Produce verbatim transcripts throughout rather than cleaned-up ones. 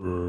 I yeah.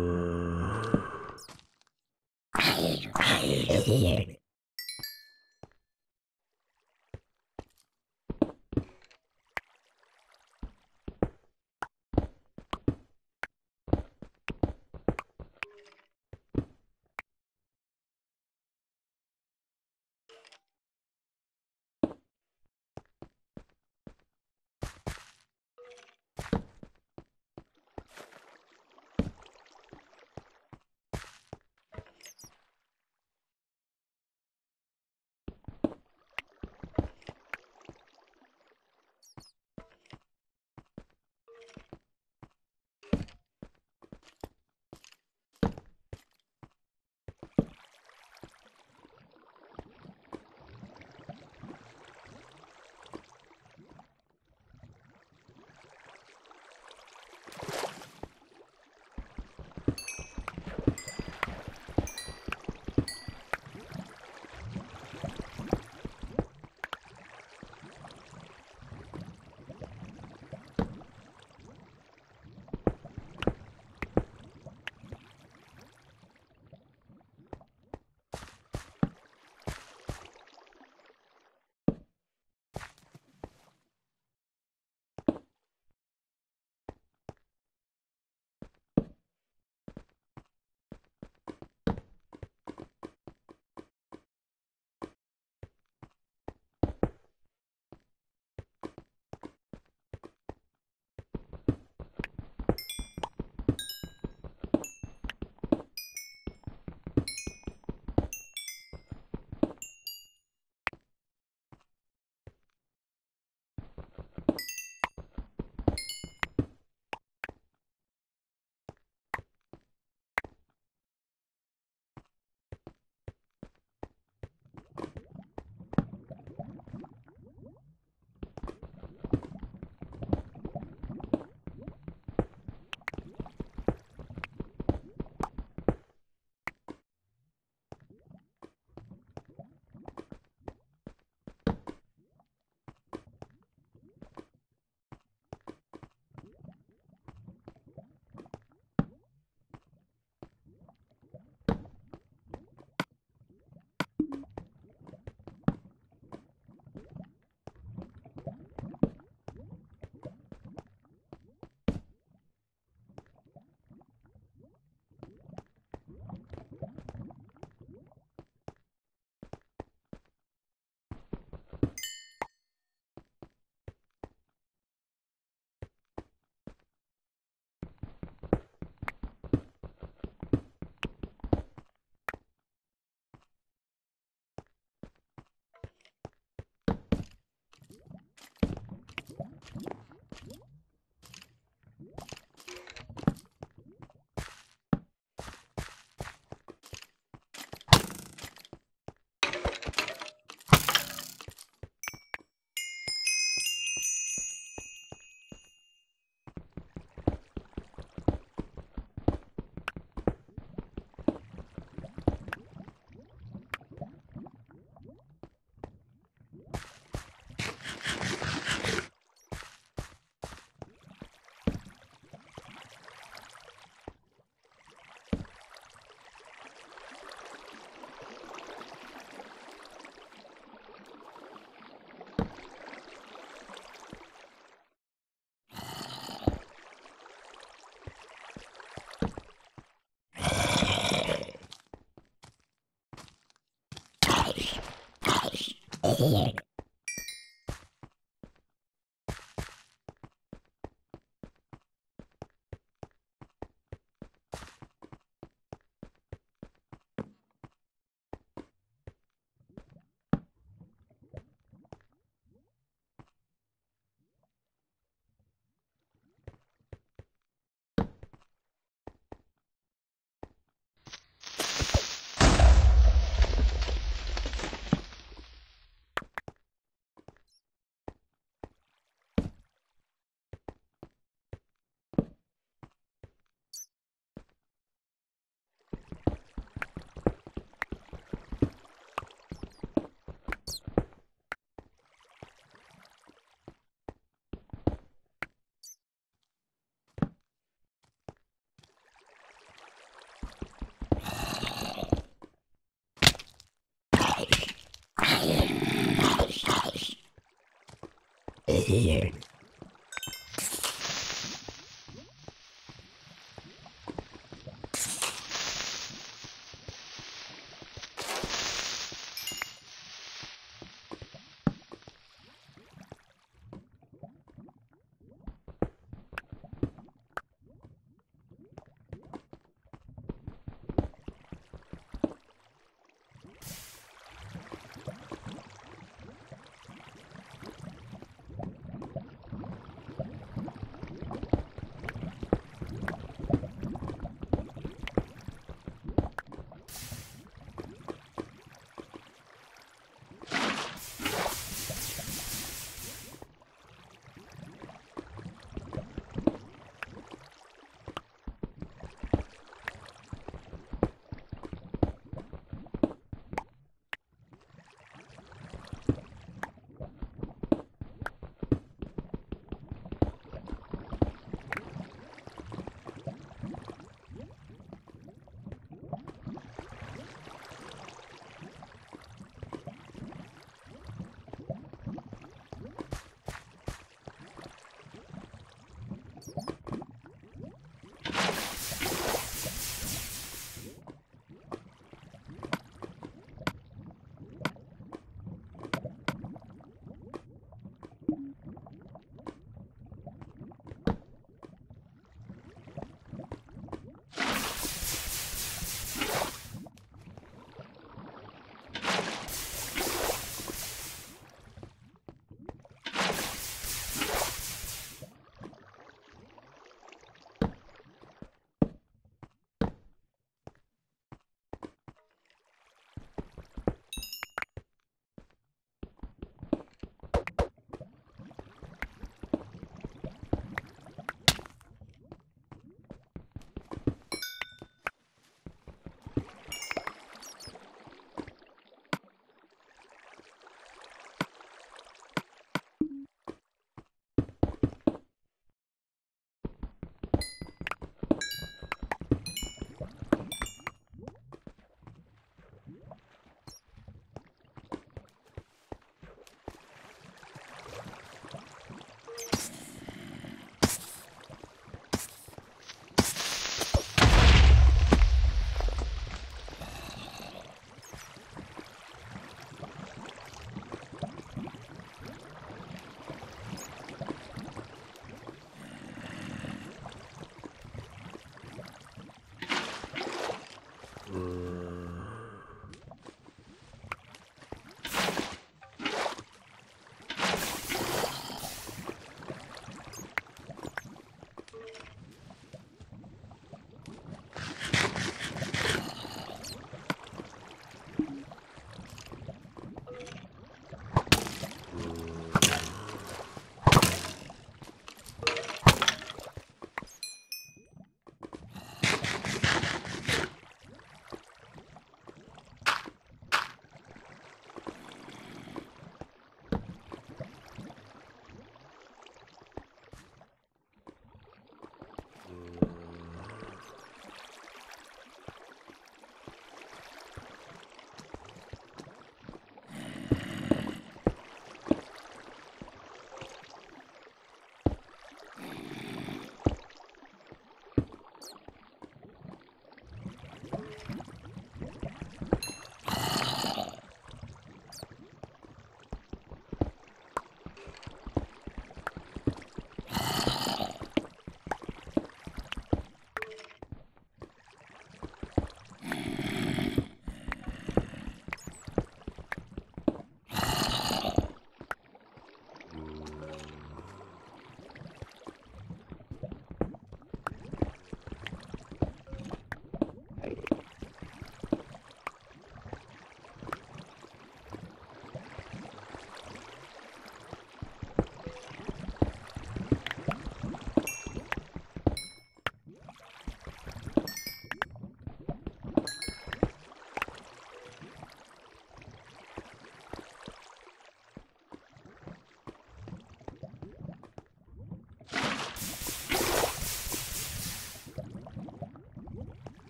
here.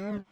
Um. Um.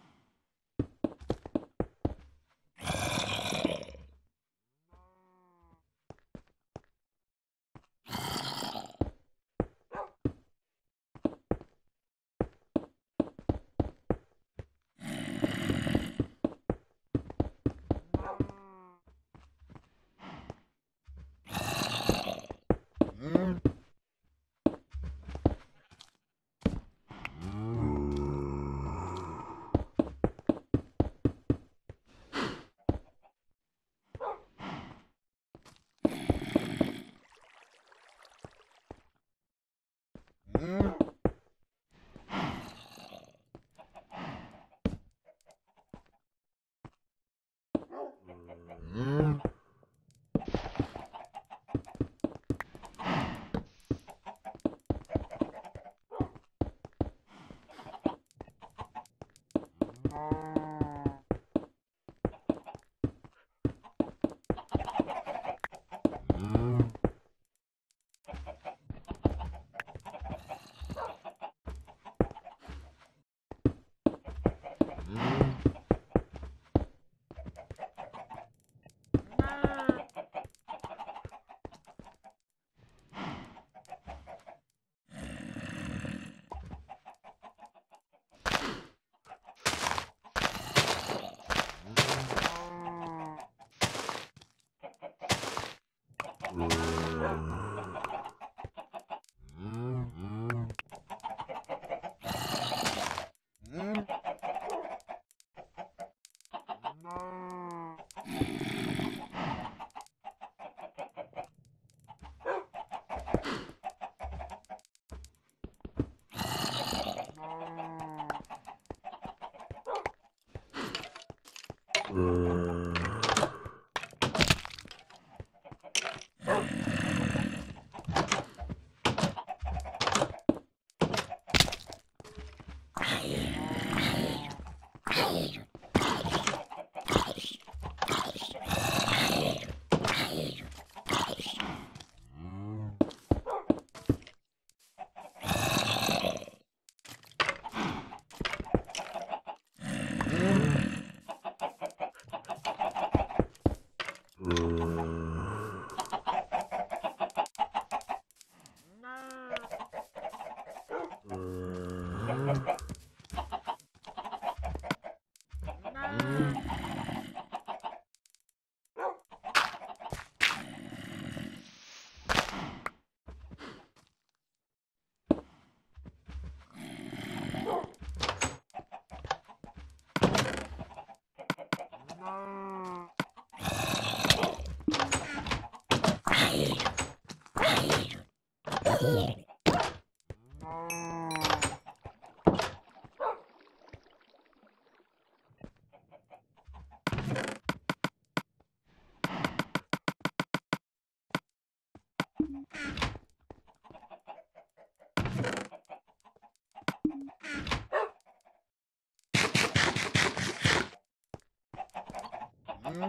Um.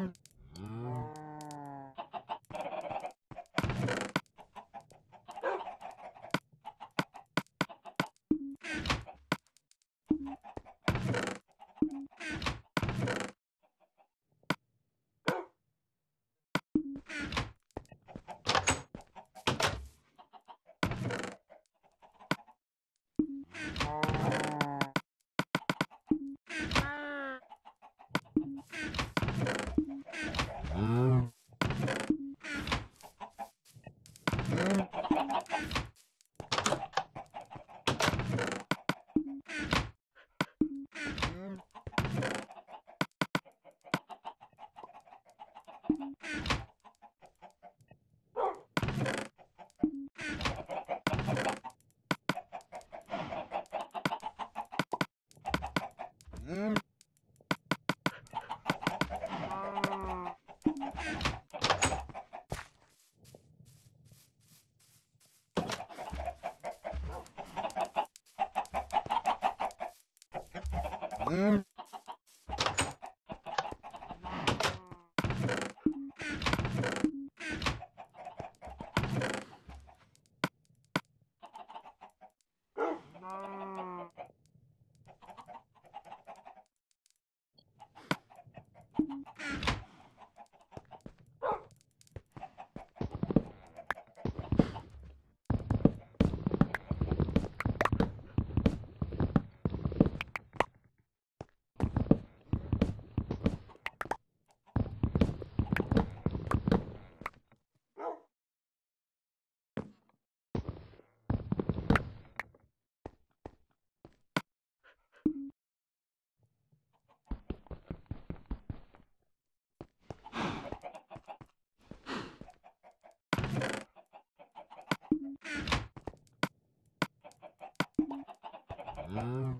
Wow. No.